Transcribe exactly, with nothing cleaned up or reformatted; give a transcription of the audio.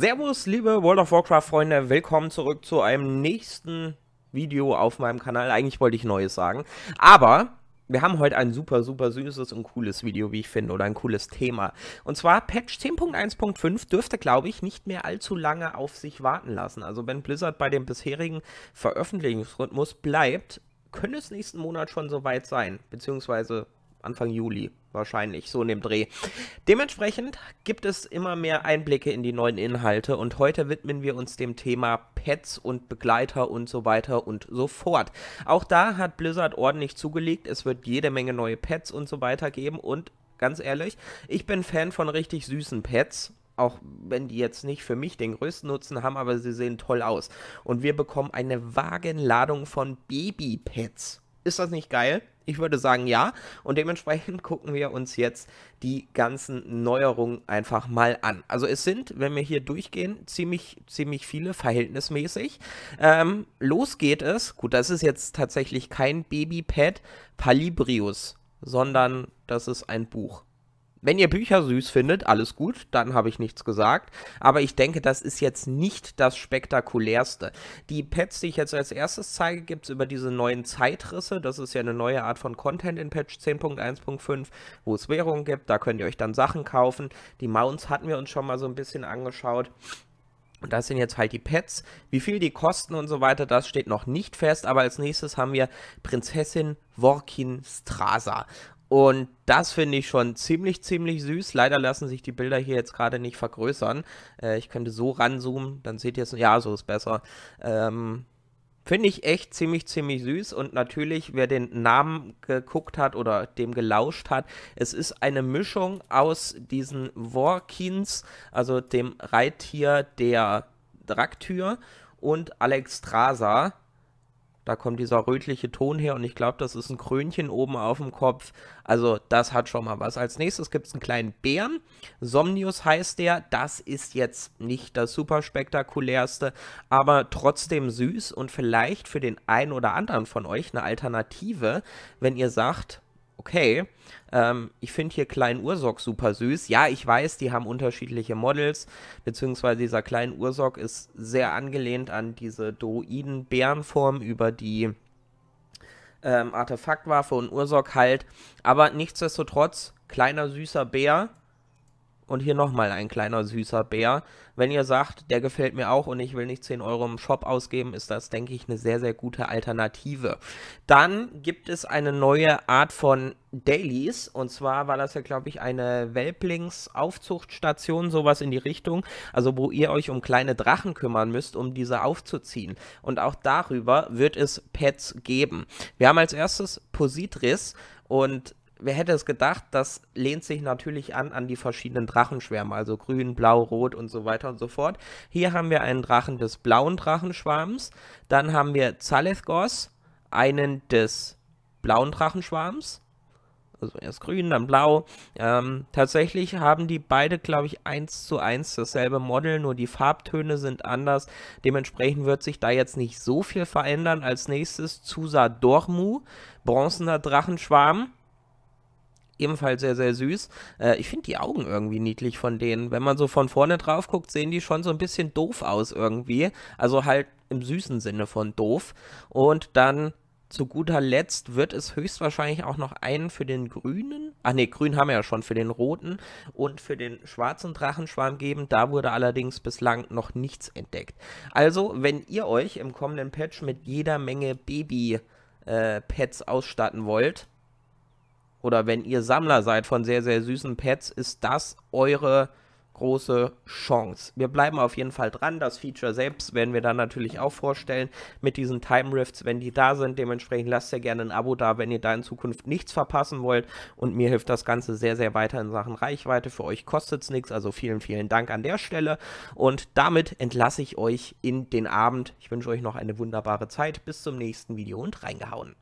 Servus, liebe World of Warcraft-Freunde, willkommen zurück zu einem nächsten Video auf meinem Kanal. Eigentlich wollte ich Neues sagen, aber wir haben heute ein super, super süßes und cooles Video, wie ich finde, oder ein cooles Thema. Und zwar Patch zehn Punkt eins Punkt fünf dürfte, glaube ich, nicht mehr allzu lange auf sich warten lassen. Also wenn Blizzard bei dem bisherigen Veröffentlichungsrhythmus bleibt, könnte es nächsten Monat schon soweit sein, beziehungsweise Anfang Juli wahrscheinlich, so in dem Dreh. Dementsprechend gibt es immer mehr Einblicke in die neuen Inhalte und heute widmen wir uns dem Thema Pets und Begleiter und so weiter und so fort. Auch da hat Blizzard ordentlich zugelegt, es wird jede Menge neue Pets und so weiter geben und ganz ehrlich, ich bin Fan von richtig süßen Pets, auch wenn die jetzt nicht für mich den größten Nutzen haben, aber sie sehen toll aus. Und wir bekommen eine Wagenladung von Baby-Pets. Ist das nicht geil? Ich würde sagen, ja. Und dementsprechend gucken wir uns jetzt die ganzen Neuerungen einfach mal an. Also es sind, wenn wir hier durchgehen, ziemlich, ziemlich viele, verhältnismäßig. Ähm, los geht es. Gut, das ist jetzt tatsächlich kein Babypad Palibrius, sondern das ist ein Buch. Wenn ihr Bücher süß findet, alles gut, dann habe ich nichts gesagt. Aber ich denke, das ist jetzt nicht das Spektakulärste. Die Pets, die ich jetzt als erstes zeige, gibt es über diese neuen Zeitrisse. Das ist ja eine neue Art von Content in Patch zehn Punkt eins Punkt fünf, wo es Währung gibt. Da könnt ihr euch dann Sachen kaufen. Die Mounts hatten wir uns schon mal so ein bisschen angeschaut. Und das sind jetzt halt die Pets. Wie viel die kosten und so weiter, das steht noch nicht fest. Aber als nächstes haben wir Prinzessin Walkenstraza. Und das finde ich schon ziemlich, ziemlich süß. Leider lassen sich die Bilder hier jetzt gerade nicht vergrößern. Äh, ich könnte so ranzoomen, dann seht ihr es. Ja, so ist besser. Ähm, finde ich echt ziemlich, ziemlich süß. Und natürlich, wer den Namen geguckt hat oder dem gelauscht hat, es ist eine Mischung aus diesen Vorkins, also dem Reittier der Draktür, und Alexstrasa. Da kommt dieser rötliche Ton her und ich glaube, das ist ein Krönchen oben auf dem Kopf. Also das hat schon mal was. Als nächstes gibt es einen kleinen Bären. Somnius heißt der. Das ist jetzt nicht das super spektakulärste, aber trotzdem süß und vielleicht für den einen oder anderen von euch eine Alternative, wenn ihr sagt, okay, ähm, ich finde hier Klein-Ursock super süß. Ja, ich weiß, die haben unterschiedliche Models, beziehungsweise dieser Klein-Ursock ist sehr angelehnt an diese Druiden-Bärenform über die ähm, Artefaktwaffe und Ursock halt. Aber nichtsdestotrotz, kleiner süßer Bär und hier nochmal ein kleiner süßer Bär. Wenn ihr sagt, der gefällt mir auch und ich will nicht zehn Euro im Shop ausgeben, ist das, denke ich, eine sehr, sehr gute Alternative. Dann gibt es eine neue Art von Dailies. Und zwar war das ja, glaube ich, eine Welplings-Aufzuchtstation, sowas in die Richtung. Also wo ihr euch um kleine Drachen kümmern müsst, um diese aufzuziehen. Und auch darüber wird es Pets geben. Wir haben als erstes Posidris und wer hätte es gedacht, das lehnt sich natürlich an an die verschiedenen Drachenschwärme, also grün, blau, rot und so weiter und so fort. Hier haben wir einen Drachen des blauen Drachenschwarms, dann haben wir Zalethgos, einen des blauen Drachenschwarms, also erst grün, dann blau. Ähm, tatsächlich haben die beide, glaube ich, eins zu eins dasselbe Model, nur die Farbtöne sind anders. Dementsprechend wird sich da jetzt nicht so viel verändern. Als nächstes Zusa Dormu, bronzener Drachenschwarm. Ebenfalls sehr, sehr süß. Äh, ich finde die Augen irgendwie niedlich von denen. Wenn man so von vorne drauf guckt, sehen die schon so ein bisschen doof aus irgendwie. Also halt im süßen Sinne von doof. Und dann zu guter Letzt wird es höchstwahrscheinlich auch noch einen für den grünen, ach ne, grün haben wir ja schon, für den roten und für den schwarzen Drachenschwarm geben. Da wurde allerdings bislang noch nichts entdeckt. Also, wenn ihr euch im kommenden Patch mit jeder Menge Baby-Pets äh, ausstatten wollt, oder wenn ihr Sammler seid von sehr, sehr süßen Pets, ist das eure große Chance. Wir bleiben auf jeden Fall dran. Das Feature selbst werden wir dann natürlich auch vorstellen mit diesen Time Rifts, wenn die da sind. Dementsprechend lasst ihr gerne ein Abo da, wenn ihr da in Zukunft nichts verpassen wollt. Und mir hilft das Ganze sehr, sehr weiter in Sachen Reichweite. Für euch kostet es nichts. Also vielen, vielen Dank an der Stelle. Und damit entlasse ich euch in den Abend. Ich wünsche euch noch eine wunderbare Zeit. Bis zum nächsten Video und reingehauen.